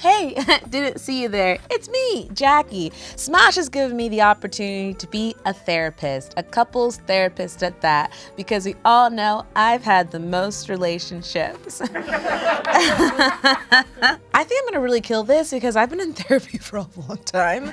hey, didn't see you there. It's me, Jackie. Smosh has given me the opportunity to be a therapist, a couples therapist at that, because we all know I've had the most relationships. I think I'm gonna really kill this because I've been in therapy for a long time.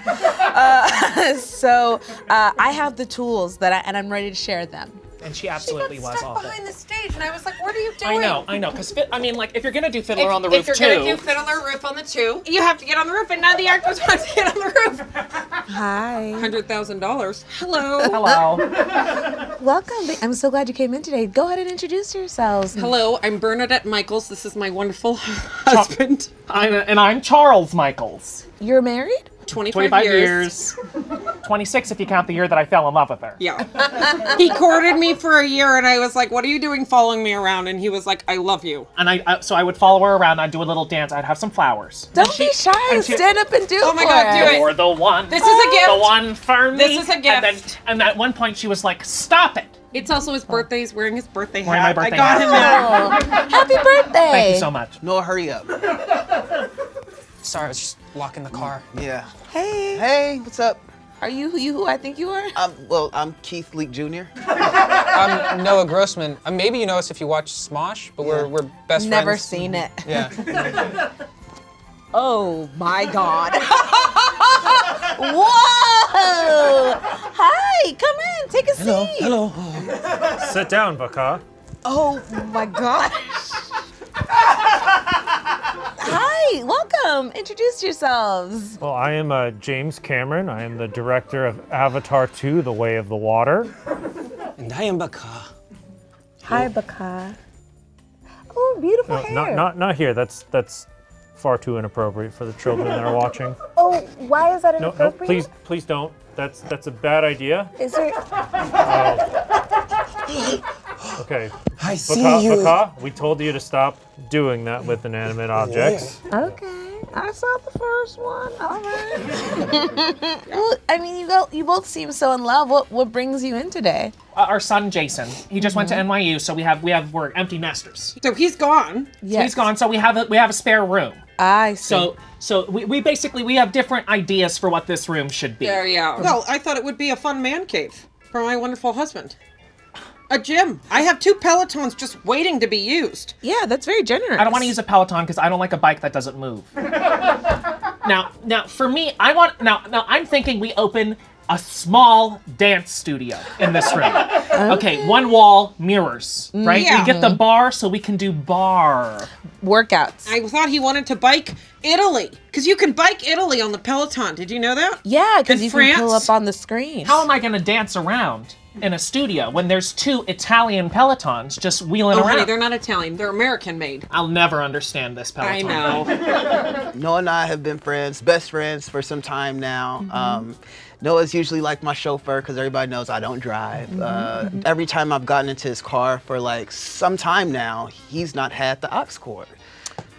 So I have the tools that I'm ready to share them. And she absolutely was awful. She got stuck behind the stage, and I was like, what are you doing? I know, because, I mean, like, if you're going to do Fiddler on the Roof 2... If you're going to do Fiddler Roof on the 2, you have to get on the roof, and none of the actors want to get on the roof. Hi. $100,000. Hello. Hello. Welcome. I'm so glad you came in today. Go ahead and introduce yourselves. Hello, I'm Bernadette Michaels. This is my wonderful husband. And I'm Charles Michaels. You're married? 25 years. 26 if you count the year that I fell in love with her. Yeah. He courted me for a year and I was like, what are you doing following me around? And he was like, I love you. And I would follow her around. I'd do a little dance. I'd have some flowers. Don't be shy. Stand up and do it. Oh my God, do it. You're the one. This is a gift. The one for me. This is a gift. And at one point she was like, stop it. It's also his birthday. He's wearing his birthday hat. Wearing my birthday hat. I got him now. Happy birthday. Thank you so much. Noah, hurry up. Sorry, I was just locking the car. Yeah. Hey. Hey, what's up? Are you who I think you are? Well, I'm Keith Leak Jr. I'm Noah Grossman. Maybe you know us if you watch Smosh, but we're best friends. Never seen it. Yeah. Oh my God. Whoa! Hi, come in, take a seat. Hello, hello. Sit down, Baka. Oh my gosh. Hi, welcome. Introduce yourselves. Well, I am James Cameron. I am the director of Avatar 2, The Way of the Water. And I am Baka. Hi, Baka. Oh, beautiful hair. Not here. That's far too inappropriate for the children that are watching. Oh, why is that inappropriate? No, please don't. That's a bad idea. Is there? Okay. I see you. Baka, we told you to stop doing that with inanimate objects. Yeah. Okay. I saw the first one. All right. Well, I mean, you both seem so in love. What brings you in today? Our son Jason. He just went to NYU, so we're empty nesters. So he's gone. Yes. So he's gone. So we have a spare room. I see. So we have different ideas for what this room should be. Yeah, yeah. Well, I thought it would be a fun man cave for my wonderful husband. A gym. I have 2 Pelotons just waiting to be used. Yeah, that's very generous. I don't want to use a Peloton because I don't like a bike that doesn't move. Now for me, I want now I'm thinking we open a small dance studio in this room. Okay, one wall, mirrors, right? Yeah. We get the bar so we can do bar workouts. I thought he wanted to bike Italy, because you can bike Italy on the Peloton. Did you know that? Yeah, because you can pull up on the screen. How am I going to dance around in a studio when there's 2 Italian Pelotons just wheeling around? Honey, they're not Italian, they're American made. I'll never understand this Peloton. I know. Noah and I have been friends, best friends for some time now. Noah's usually like my chauffeur because everybody knows I don't drive. Every time I've gotten into his car for like some time now, he's not had the aux cord.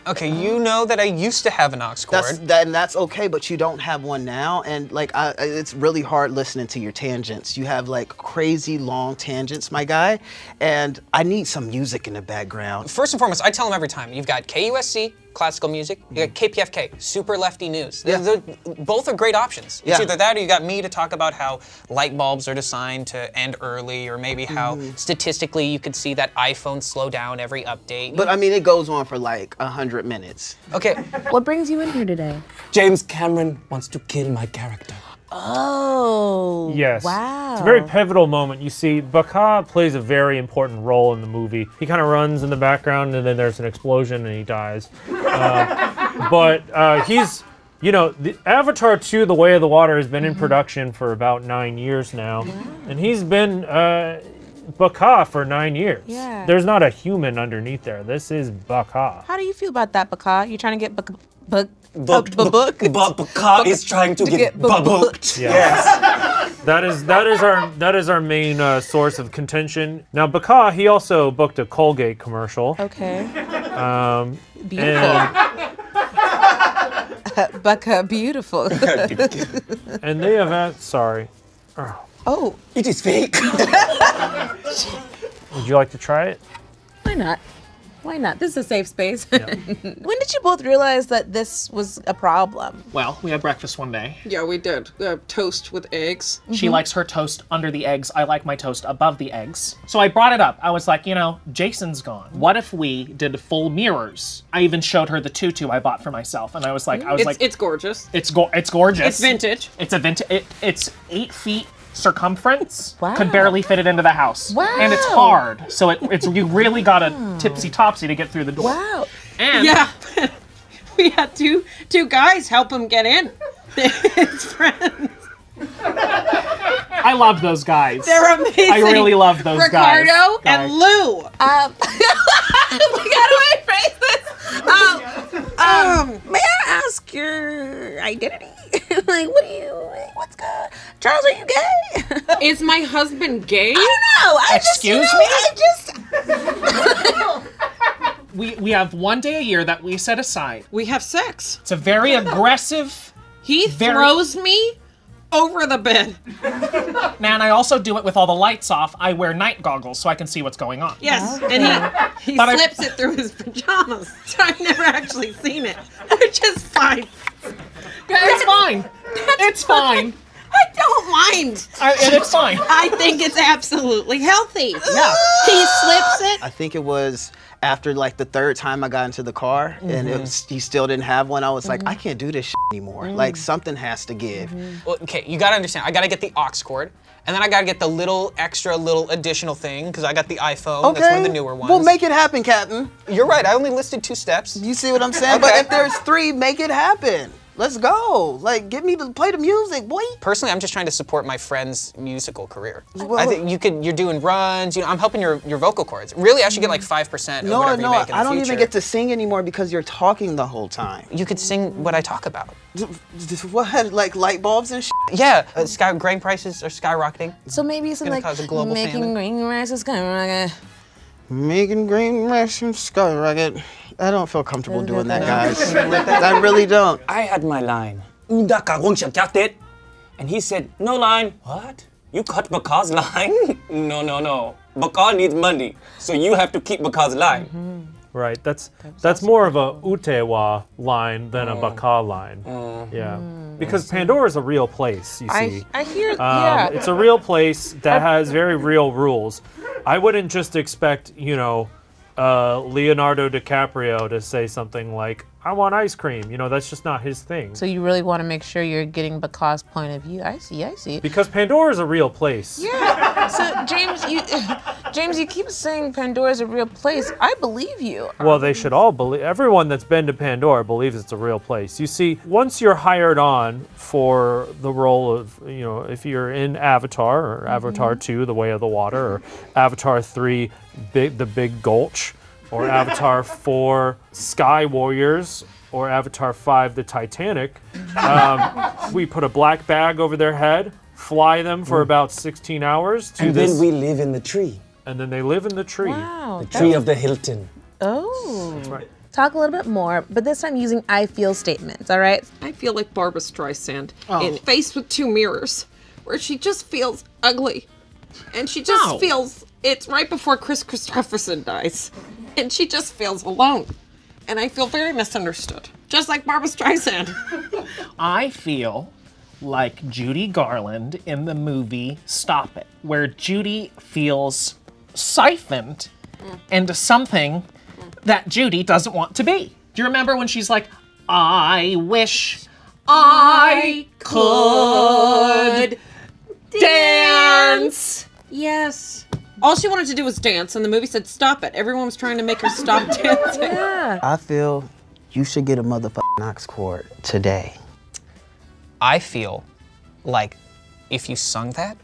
Okay, you know that I used to have an aux cord. That's okay, but you don't have one now. And like, it's really hard listening to your tangents. You have like crazy long tangents, my guy. And I need some music in the background. First and foremost, I tell him every time, you've got KUSC, classical music, you got KPFK, super lefty news. Yeah. Both are great options. It's either that or you got me to talk about how light bulbs are designed to end early, or maybe how statistically you could see that iPhone slow down every update. But I mean, it goes on for like 100 minutes. Okay. What brings you in here today? James Cameron wants to kill my character. Oh, yes. Wow. It's a very pivotal moment. You see, Baka plays a very important role in the movie. He kind of runs in the background, and then there's an explosion, and he dies. But he's, you know, the Avatar 2, The Way of the Water, has been in production for about 9 years now. Yeah. And he's been Baka for 9 years. Yeah. There's not a human underneath there. This is Baka. How do you feel about that, Baka? You trying to get Baka is trying to get booked. Yes. That is our main source of contention. Now Baka, he also booked a Colgate commercial. Okay. Beautiful. And Baka, beautiful. And they have sorry. Oh, it is fake. Would you like to try it? Why not? Why not? This is a safe space. Yep. When did you both realize that this was a problem? Well, we had breakfast one day. Yeah, we did. Toast with eggs. Mm-hmm. She likes her toast under the eggs. I like my toast above the eggs. So I brought it up. I was like, you know, Jason's gone. What if we did full mirrors? I even showed her the tutu I bought for myself, and I was like, it's gorgeous. It's gorgeous. It's vintage. It's a vintage. It's 8 feet. Circumference. Wow. Could barely fit it into the house. Wow. And it's hard. So you really got a tipsy-topsy to get through the door. Wow. And yeah. We had two guys help him get in. His friends. I love those guys. They're amazing. I really love those guys. Ricardo and Lou. How do I phrase this? May I ask your identity? Like, what's good? Charles, are you gay? Is my husband gay? I don't know. Excuse me? We have one day a year that we set aside. We have sex. It's a very aggressive... He throws me over the bed. Man, I also do it with all the lights off. I wear night goggles so I can see what's going on. Yes, okay. And he slips it through his pajamas. So I've never actually seen it, which is fine. It's fine. It's fine. I don't mind. And it's fine. I think it's absolutely healthy. Yeah. He slips it. I think it was after like the third time I got into the car, and he still didn't have one. I was like, I can't do this shit anymore. Like, something has to give. Well, okay, you gotta understand. I gotta get the aux cord, and then I gotta get the little additional thing because I got the iPhone. Okay. That's one of the newer ones. Well, make it happen, Captain. You're right. I only listed 2 steps. You see what I'm saying? Okay. But if there's 3, make it happen. Let's go. Like, get me to play the music, boy. Personally, I'm just trying to support my friend's musical career. Well, I think you're doing runs, you know, I'm helping your vocal cords. Really, I should get like 5% or whatever you make in the future. I don't even get to sing anymore because you're talking the whole time. You could sing what I talk about. What, like light bulbs and shit? Yeah, grain prices are skyrocketing. So maybe it's like making green prices skyrocket. Making green prices skyrocket. I don't feel comfortable doing that, guys. I really don't. I had my line. And he said, no line. What? You cut Baka's line? No. Baka needs money, so you have to keep Baka's line. Right, that's more of a Utewa line than a Baka line. Yeah. Because Pandora's a real place, you see. I hear, yeah. It's a real place that has very real rules. I wouldn't just expect, you know, Leonardo DiCaprio to say something like, I want ice cream. You know, that's just not his thing. So you really want to make sure you're getting Baka's point of view. I see. Because Pandora's a real place. Yeah. So James, you keep saying Pandora's a real place. I believe you. Well, they should all believe. Everyone that's been to Pandora believes it's a real place. You see, once you're hired on for the role of, you know, if you're in Avatar or Avatar 2, The Way of the Water, or Avatar 3, The Big Gulch, or Avatar 4, Sky Warriors, or Avatar 5, The Titanic, we put a black bag over their head, fly them for about 16 hours. Then we live in the tree. And then they live in the tree. Wow, the tree of the Hilton. Oh. That's right. Talk a little bit more, but this time using I feel statements, all right? I feel like Barbra Streisand in Face With Two Mirrors, where she just feels ugly. And she just feels, it's right before Kris Kristofferson dies. And she just feels alone. And I feel very misunderstood. Just like Barbra Streisand. I feel like Judy Garland in the movie Stop It, where Judy feels siphoned into something that Judy doesn't want to be. Do you remember when she's like, I wish I could dance? Yes. All she wanted to do was dance, and the movie said, stop it. Everyone was trying to make her stop dancing. Yeah. I feel you should get a motherfucking aux cord today. I feel like if you sung that,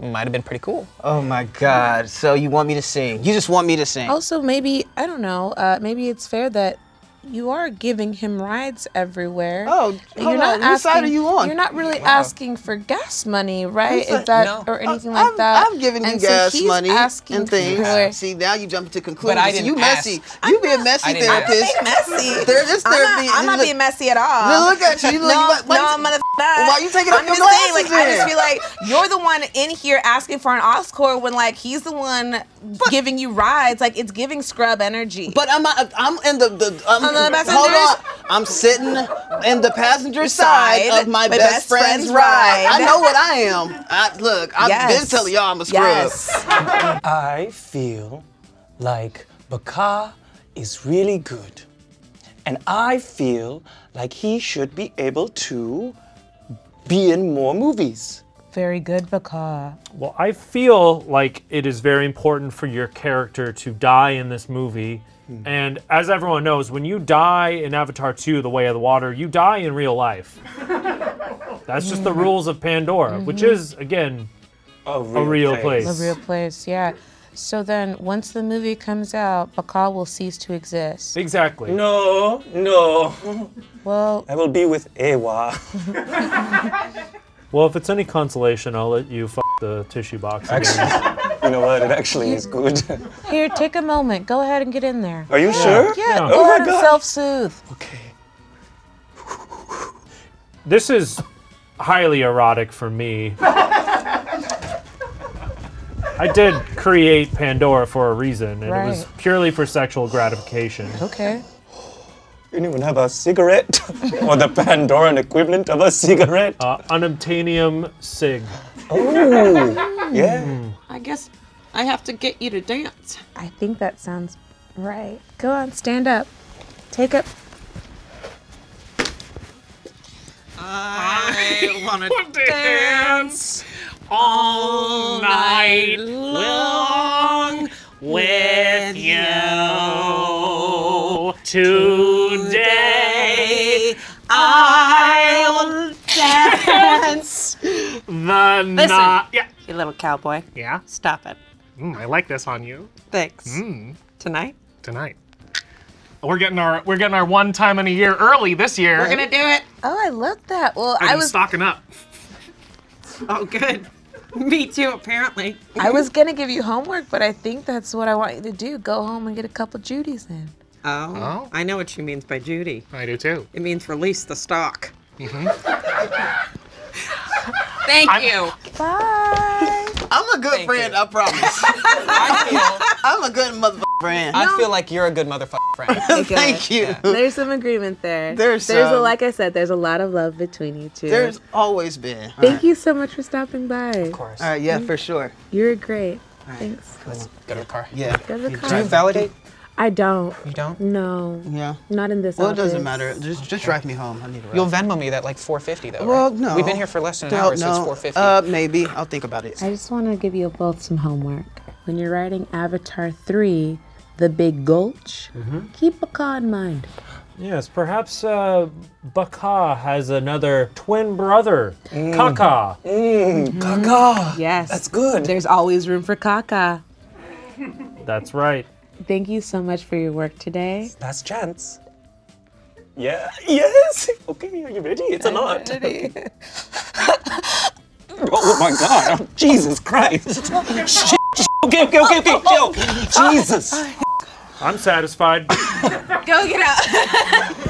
might have been pretty cool. Oh my God, so you want me to sing. You just want me to sing. Also, maybe, I don't know, maybe it's fair that you are giving him rides everywhere. Oh, you're not asking, what side are you on? You're not really asking for gas money, right? Is that or anything like that? I'm giving you gas money and things. See, now you jump to conclusions. You messy. You being messy therapist. I'm not being messy. I'm not being messy at all. Look at you. No, mother. Why you taking off your glasses? Like, I just feel like you're the one in here asking for an Oscar when like he's the one giving you rides. Like it's giving scrub energy. But I'm in the hold on. I'm sitting in the passenger side of my best friend's ride. I know what I am. Look, I've been telling y'all I'm a scrub. Yes. I feel like Baka is really good. And I feel like he should be able to be in more movies. Very good, Baka. Well, I feel like it is very important for your character to die in this movie. And as everyone knows, when you die in Avatar 2, The Way of the Water, you die in real life. That's just the rules of Pandora, which is, again, a real place. A real place, yeah. So then, once the movie comes out, Baka will cease to exist. Exactly. No, no. Well... I will be with Ewa. Well, if it's any consolation, I'll let you f*** the tissue box. Actually, you know what? It actually is good. Here, take a moment. Go ahead and get in there. Are you sure? Yeah, no. Go ahead and self-soothe. Okay. This is highly erotic for me. I did create Pandora for a reason, and it was purely for sexual gratification. Okay. You didn't even have a cigarette? Or the Pandoran equivalent of a cigarette? Unobtainium cig. Oh, yeah. I guess I have to get you to dance. I think that sounds right. Go on, stand up. Take up. I wanna dance. All night long with you. Today I'll dance the night. Yeah. You little cowboy. Yeah. Stop it. I like this on you. Thanks. Tonight. Tonight. We're getting our one time in a year early this year. We're gonna do it. Oh, I love that. Well, I was stocking up. Oh, good. Me too, apparently. I was going to give you homework, but I think that's what I want you to do. Go home and get a couple Judies in. Oh, I know what she means by Judy. I do too. It means release the stock. Thank you. Bye. I'm a good friend, I promise. I'm a good motherfucking friend. I feel like you're a good motherfucking friend. Thank you. Yeah. There's some agreement there. There's like I said, there's a lot of love between you two. There's always been. Thank you so much for stopping by. Of course. All right, yeah, for sure. You're great. All right. Thanks. Let's go to the car. Yeah. Go to the car. Do you validate? I don't. You don't? No. Yeah. Not in this office. Well, it doesn't matter. Just drive me home. I need a ride. You'll Venmo me that like $4.50 though, well, right? No. We've been here for less than an hour, so it's $4.50. Maybe. I'll think about it. I just want to give you both some homework. When you're writing Avatar 3, The Big Gulch, keep Baka in mind. Yes, perhaps Baka has another twin brother, Kaka. Kaka. Yes. That's good. There's always room for Kaka. That's right. Thank you so much for your work today. Last chance. Yeah, yes. Okay, are you ready? It's a knot. Okay. Oh my God, oh, Jesus Christ. Okay, chill. Jesus. I'm satisfied. Go get out.